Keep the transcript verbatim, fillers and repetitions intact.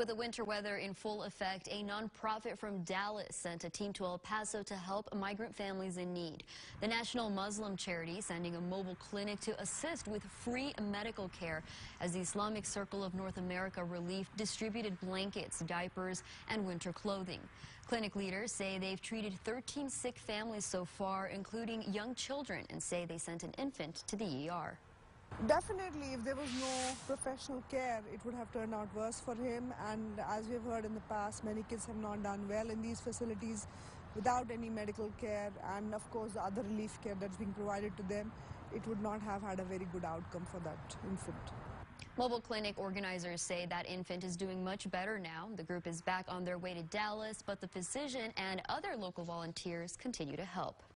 With the winter weather in full effect, a nonprofit from Dallas sent a team to El Paso to help migrant families in need. The National Muslim Charity sending a mobile clinic to assist with free medical care as the Islamic Circle of North America relief distributed blankets, diapers, and winter clothing. Clinic leaders say they've treated thirteen sick families so far, including young children, and say they sent an infant to the E R. Definitely, if there was no professional care, it would have turned out worse for him. And as we've heard in the past, many kids have not done well in these facilities without any medical care. And of course, the other relief care that's being provided to them, it would not have had a very good outcome for that infant. Mobile clinic organizers say that infant is doing much better now. The group is back on their way to Dallas, but the physician and other local volunteers continue to help.